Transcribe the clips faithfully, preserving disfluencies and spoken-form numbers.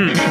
Ha ha!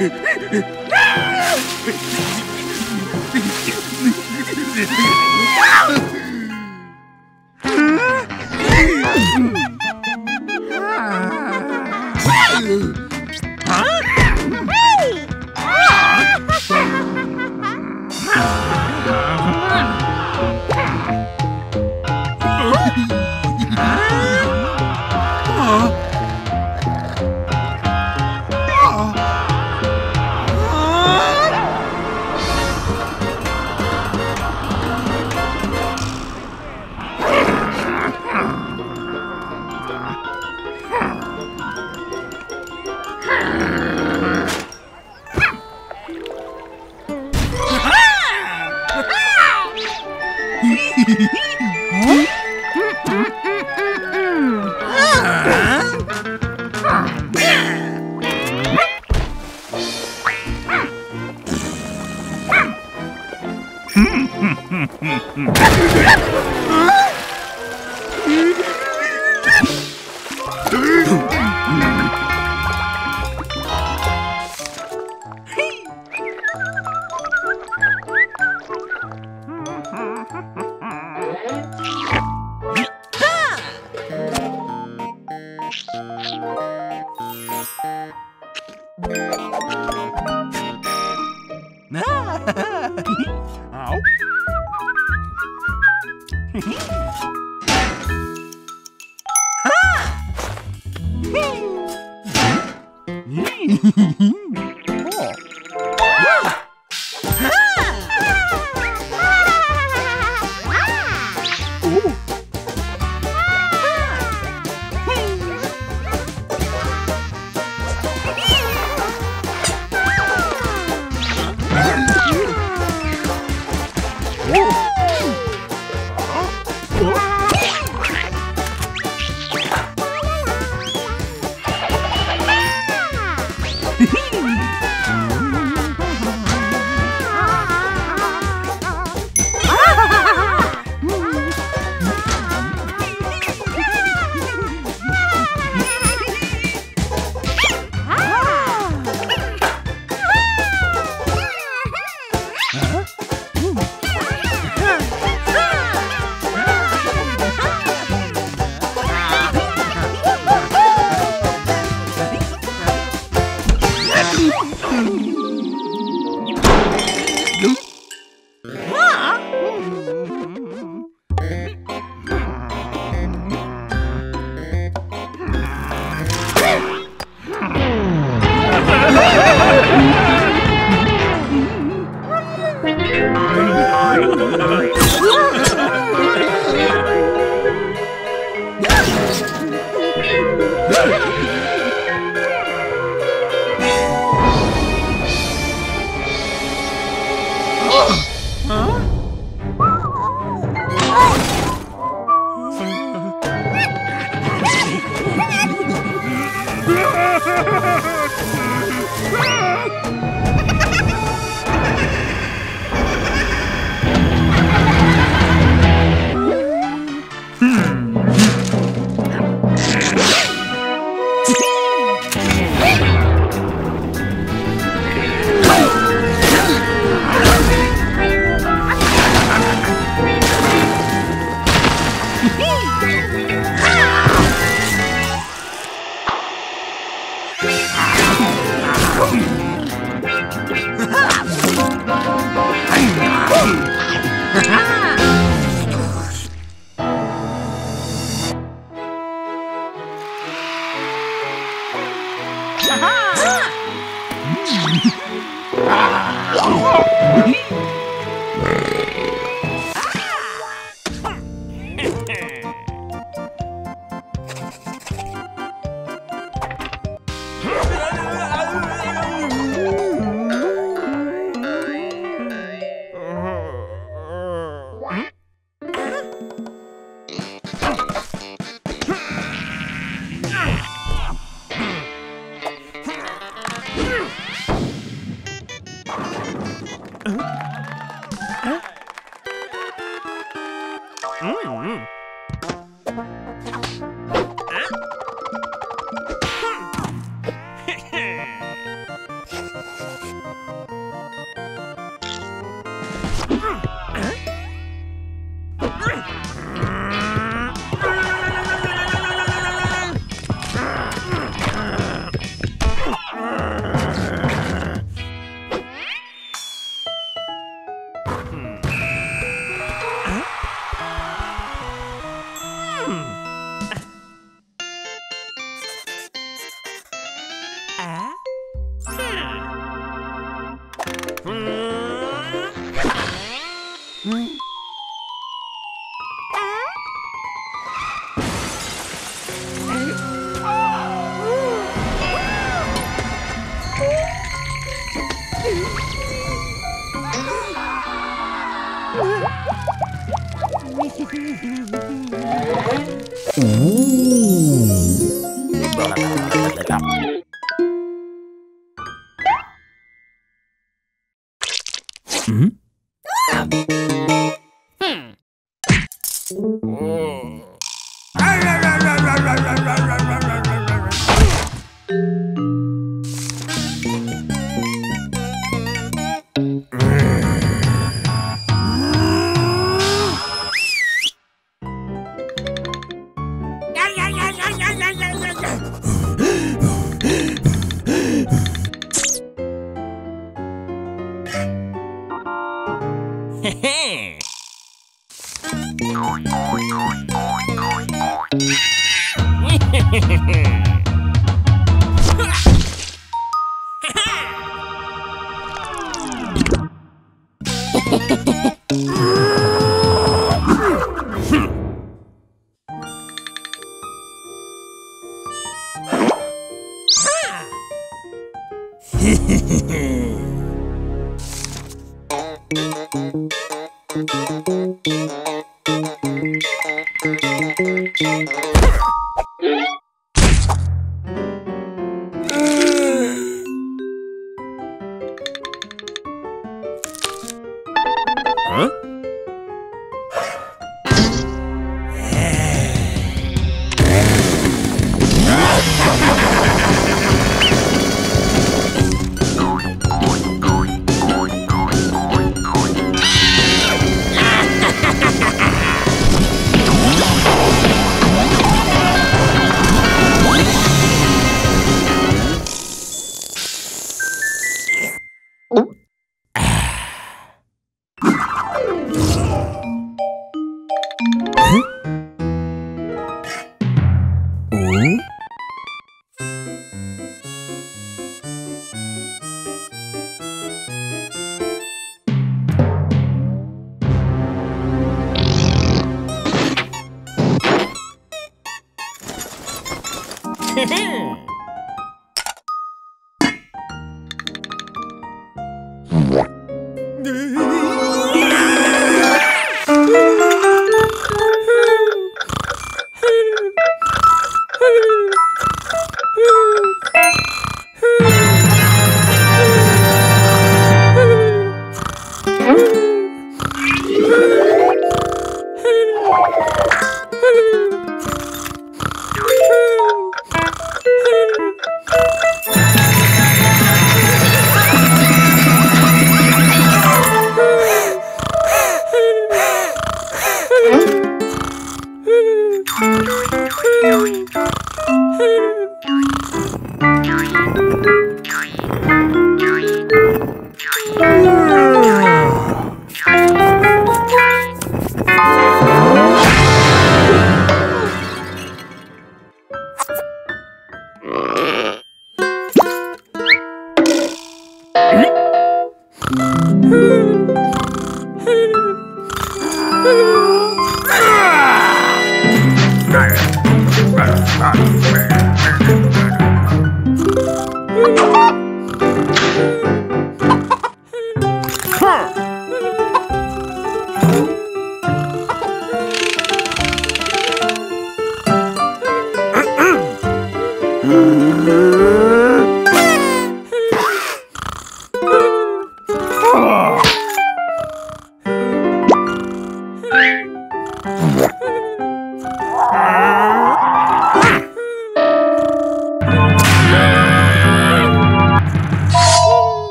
Uh-huh.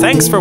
Thanks for